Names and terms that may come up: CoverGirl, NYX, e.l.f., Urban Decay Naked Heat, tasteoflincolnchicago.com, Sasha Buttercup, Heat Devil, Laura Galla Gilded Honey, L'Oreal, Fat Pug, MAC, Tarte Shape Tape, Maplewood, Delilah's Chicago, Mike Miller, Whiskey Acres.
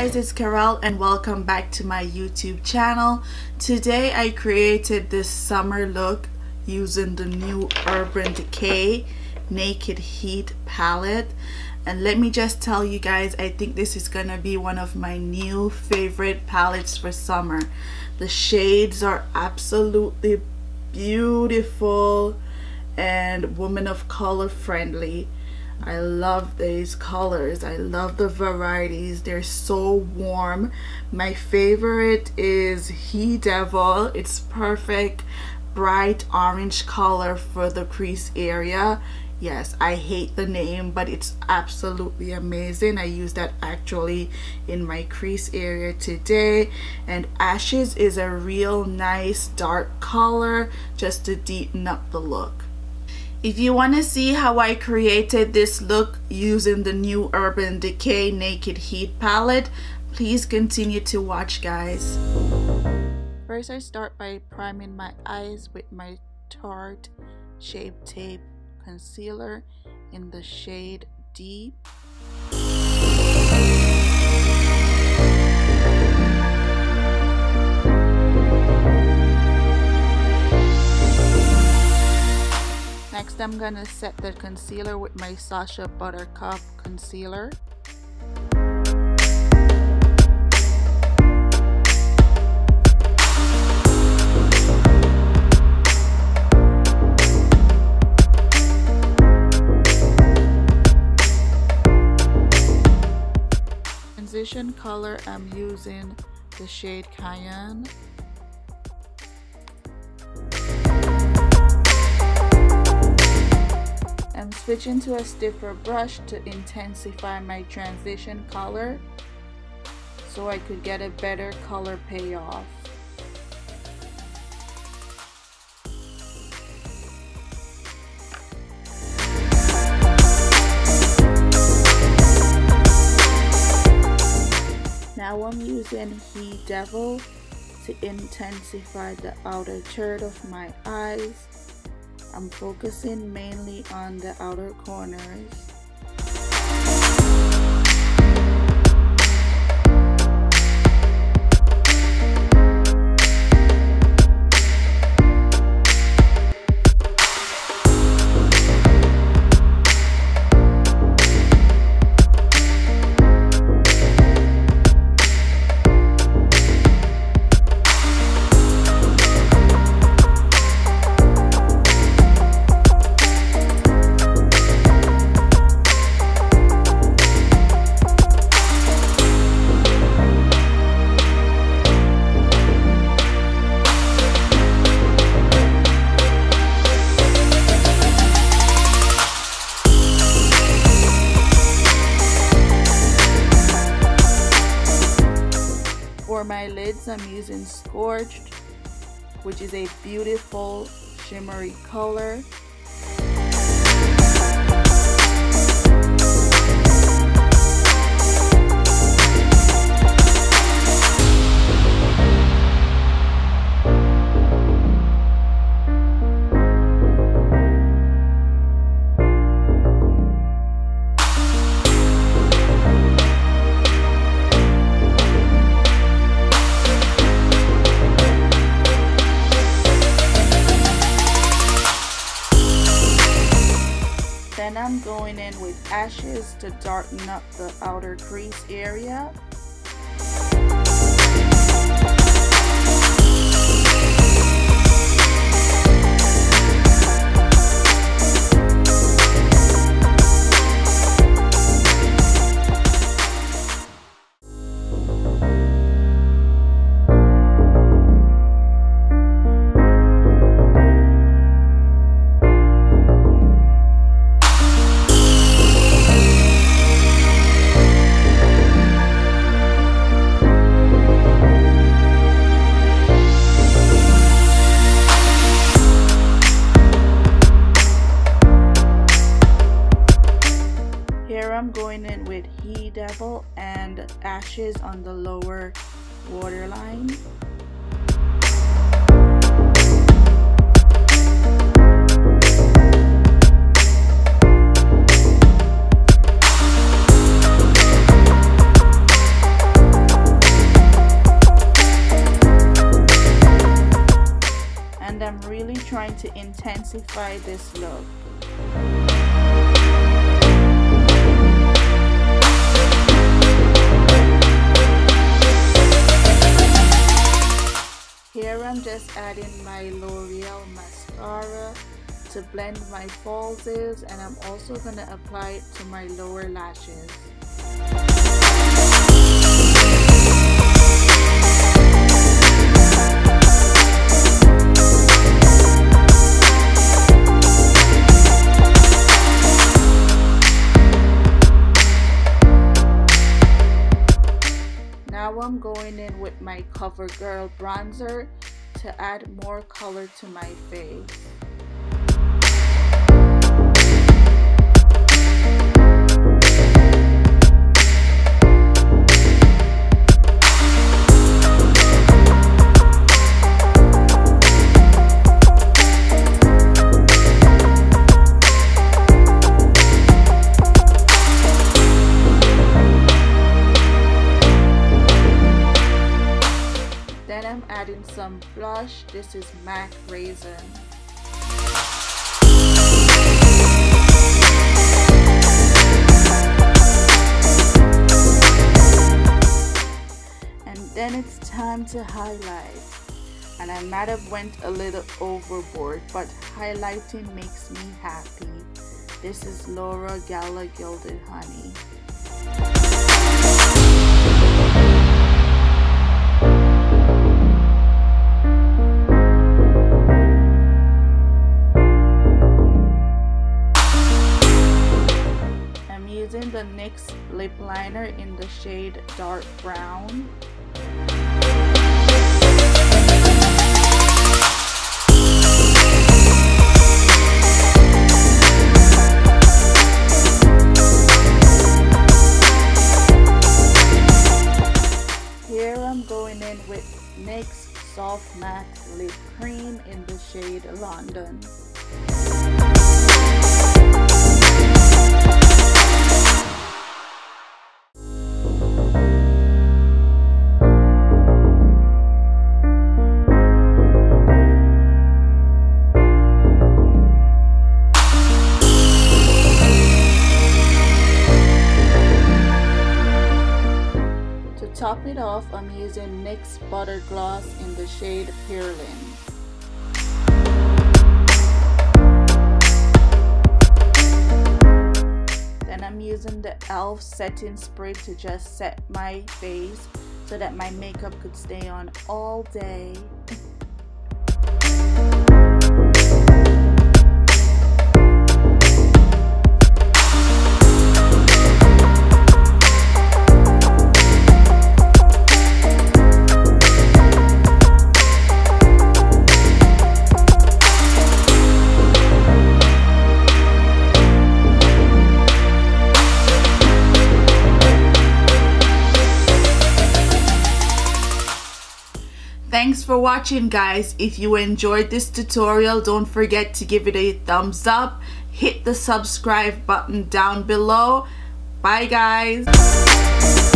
guys, it's Karel and welcome back to my YouTube channel. Today I created this summer look using the new Urban Decay Naked Heat palette, and let me just tell you guys, I think this is gonna be one of my new favorite palettes for summer. The shades are absolutely beautiful and women of color friendly. I love these colors. I love the varieties. They're so warm. My favorite is Heat Devil. It's perfect bright orange color for the crease area. Yes, I hate the name, but it's absolutely amazing. I used that actually in my crease area today. And Ashes is a real nice dark color just to deepen up the look. If you want to see how I created this look using the new Urban Decay Naked Heat palette, please continue to watch, guys. First, I start by priming my eyes with my Tarte Shape Tape concealer in the shade Deep. Next, I'm gonna set the concealer with my Sasha Buttercup concealer. Transition color, I'm using the shade Cayenne. Switching to a stiffer brush to intensify my transition color so I could get a better color payoff. Now I'm using Heat Devil to intensify the outer third of my eyes. I'm focusing mainly on the outer corners. For my lids, I'm using Scorched, which is a beautiful shimmery color. Then I'm going in with Ashes to darken up the outer crease area. I'm going in with Heat Devil and Ashes on the lower waterline. intensify this look. Here I'm just adding my L'Oreal mascara to blend my falsies, and I'm also going to apply it to my lower lashes. Now I'm going in with my CoverGirl bronzer to add more color to my face. I'm adding some blush. This is MAC Raisin. And then it's time to highlight. And I might have went a little overboard, but highlighting makes me happy. This is Laura Galla Gilded Honey. Using the NYX lip liner in the shade dark brown. Here I'm going in with NYX Soft Matte Lip Cream in the shade London. To top it off, I'm using NYX Butter Gloss in the shade Pearlin. Then I'm using the e.l.f. setting spray to just set my face so that my makeup could stay on all day. Thanks for watching, guys. If you enjoyed this tutorial, don't forget to give it a thumbs up. Hit the subscribe button down below. Bye, guys.